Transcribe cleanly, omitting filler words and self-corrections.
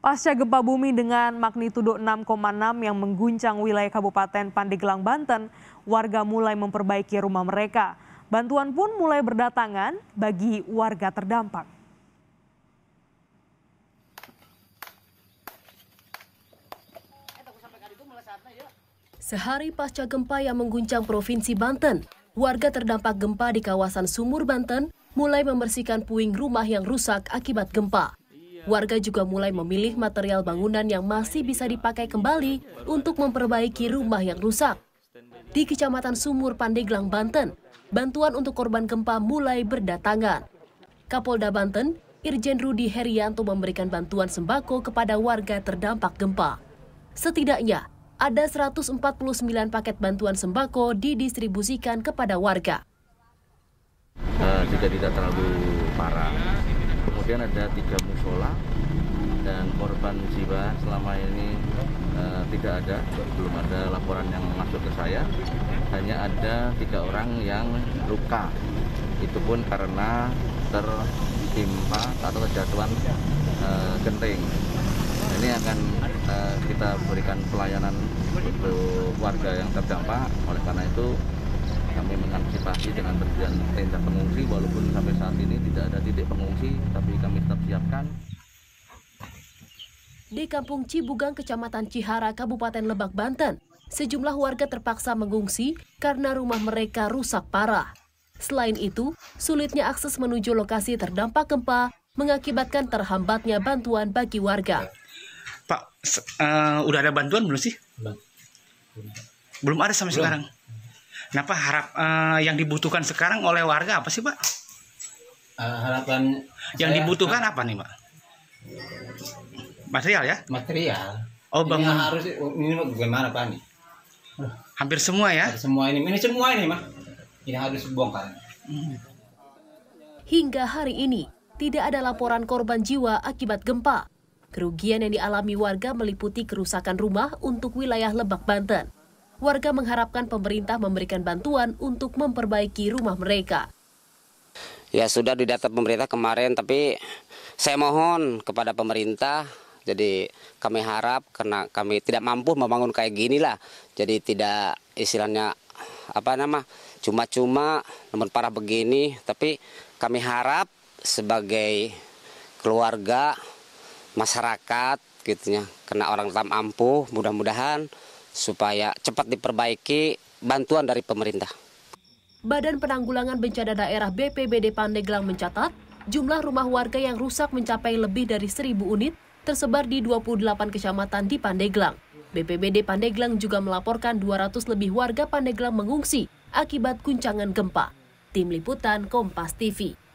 Pasca gempa bumi dengan magnitudo 6,6 yang mengguncang wilayah Kabupaten Pandeglang, Banten, warga mulai memperbaiki rumah mereka. Bantuan pun mulai berdatangan bagi warga terdampak. Sehari pasca gempa yang mengguncang Provinsi Banten, warga terdampak gempa di kawasan Sumur Banten mulai membersihkan puing rumah yang rusak akibat gempa. Warga juga mulai memilih material bangunan yang masih bisa dipakai kembali untuk memperbaiki rumah yang rusak. Di Kecamatan Sumur Pandeglang, Banten, bantuan untuk korban gempa mulai berdatangan. Kapolda Banten, Irjen Rudy Heriyanto memberikan bantuan sembako kepada warga terdampak gempa. Setidaknya, ada 149 paket bantuan sembako didistribusikan kepada warga. Juga tidak terlalu parah. Kemudian ada 3 musola dan korban jiwa selama ini tidak ada, belum ada laporan yang masuk ke saya. Hanya ada 3 orang yang luka, itu pun karena tertimpa atau terjatuhan genting. Ini akan kita berikan pelayanan untuk warga yang terdampak. Oleh karena itu kami mengantisipasi dengan berdirian tenda pengungsi, walaupun sampai saat ini tidak ada titik pengungsi, tapi kami tetap siapkan. Di kampung Cibugang, Kecamatan Cihara, Kabupaten Lebak, Banten, sejumlah warga terpaksa mengungsi karena rumah mereka rusak parah. Selain itu, sulitnya akses menuju lokasi terdampak gempa mengakibatkan terhambatnya bantuan bagi warga. Pak, udah ada bantuan belum sih? Belum ada sampai sekarang. Nah, Pak, yang dibutuhkan sekarang oleh warga apa sih, Pak? Harapan yang dibutuhkan apa nih, Pak? Material ya? Material. Oh, bang, harus ini bagaimana, Pak, nih? Hampir semua ya? Hampir semua ini semua ini, Pak. Ini harus dibongkar. Hingga hari ini tidak ada laporan korban jiwa akibat gempa. Kerugian yang dialami warga meliputi kerusakan rumah untuk wilayah Lebak, Banten. Warga mengharapkan pemerintah memberikan bantuan untuk memperbaiki rumah mereka. Ya, sudah didata pemerintah kemarin, tapi saya mohon kepada pemerintah. Jadi kami harap, karena kami tidak mampu membangun kayak ginilah. Jadi tidak istilahnya cuma-cuma, namun parah begini. Tapi kami harap sebagai keluarga, masyarakat, gitunya, karena orang tam ampuh, mudah-mudahan supaya cepat diperbaiki bantuan dari pemerintah. Badan Penanggulangan Bencana Daerah BPBD Pandeglang mencatat jumlah rumah warga yang rusak mencapai lebih dari 1.000 unit, tersebar di 28 kecamatan di Pandeglang. BPBD Pandeglang juga melaporkan 200 lebih warga Pandeglang mengungsi akibat guncangan gempa. Tim Liputan Kompas TV.